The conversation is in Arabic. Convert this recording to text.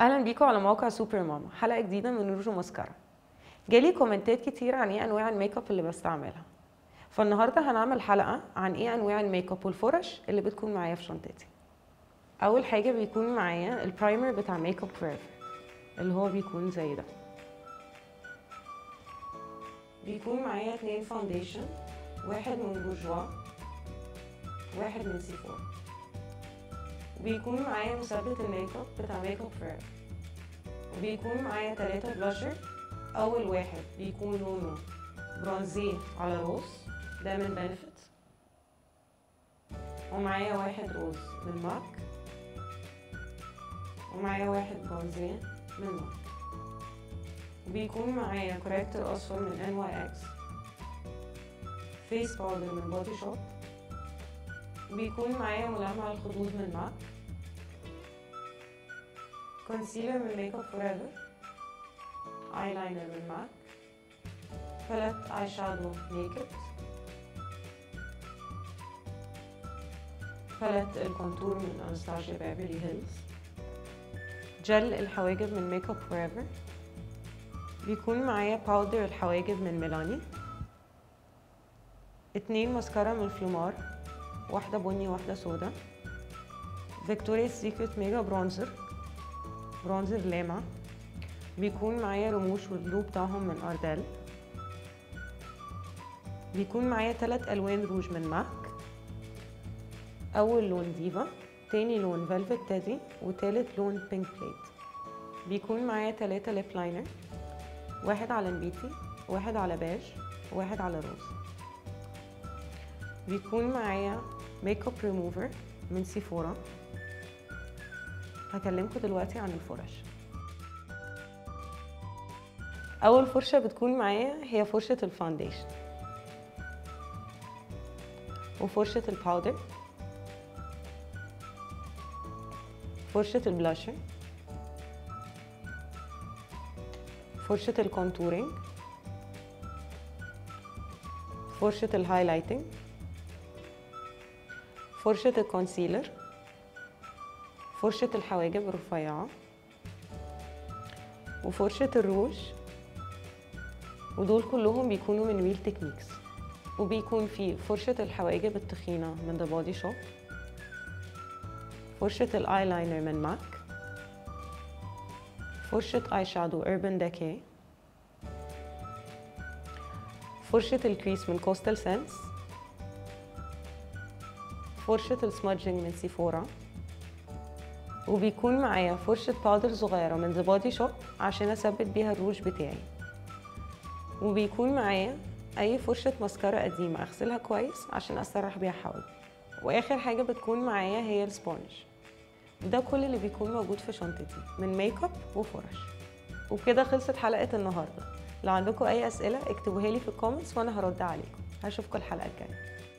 اهلا بيكم على موقع سوبر ماما، حلقه جديده من روجو ماسكارا. جالي كومنتات كتير عن ايه انواع الميك اب اللي بستعملها، فالنهارده هنعمل حلقه عن ايه انواع الميك اب والفرش اللي بتكون معايا في شنطتي. اول حاجه بيكون معايا البرايمر بتاع ميك اب فور ايفر اللي هو بيكون زي ده. بيكون معايا 2 فاونديشن، واحد من بورجوا واحد من سيفورا. بيكون معايا مثبت الميك اب بتاع ميك اب فور ايفر. وبيكون معايا 3 بلاشر. اول واحد بيكون لونه برونزيه على روز، ده من بنفيت. ومعايا واحد روز من ماك، ومعايا واحد برونزيه من ماك. وبيكون معايا كوريكتور اصفر من NYX، فيس باودر من بودي شوب. بيكون معايا ملمع الخدود من ماك، كونسيلر من ميك اب فور ايفر، اي لاينر من ماك، بلت اي شادو نيكد، بلت الكونتور من انستاشيا بيفرلي هيلز، جل الحواجب من ميك اب فور ايفر. بيكون معايا باودر الحواجب من ميلاني، 2 ماسكارا من فلومار، واحدة بني واحدة سودا، فيكتوريا's سيكريت ميجا برونزر لامع. بيكون معايا رموش والجلو بتاعهم من أردل. بيكون معايا 3 ألوان روج من ماك، أول لون ديفا، تاني لون فلفت تادي، وتالت لون بينك بليت. بيكون معايا 3 ليب لاينر، واحد على نبيتي، واحد على بيج، واحد على روز. بيكون معايا ميك اب ريموفر من سيفورا. هكلمكم دلوقتي عن الفرش. اول فرشه بتكون معايا هي فرشه الفاونديشن، وفرشه الباودر، فرشه البلاشر، فرشه الكونتورينج، فرشه الهايلايتنج، فرشة الكونسيلر، فرشة الحواجب الرفيعة، وفرشة الروج. ودول كلهم بيكونوا من ويل تكنيكس. وبيكون في فرشة الحواجب التخينة من The Body Shop، فرشة الاي لاينر من ماك، فرشة اي شادو Urban Decay، فرشة الكريس من Coastal Scents، فرشة السمادجنج من سيفورا. وبيكون معايا فرشة باودر صغيرة من The Body Shop عشان اثبت بيها الروج بتاعي. وبيكون معايا اي فرشة ماسكارا قديمة اغسلها كويس عشان اسرح بيها حواجبي. واخر حاجة بتكون معايا هي السبونج. وده كل اللي بيكون موجود في شنطتي من ميك اب وفرش. وبكده خلصت حلقة النهاردة. لو عندكم اي اسئلة اكتبوها لي في الكومنتس وانا هرد عليكم. هشوفكم الحلقة الجاية.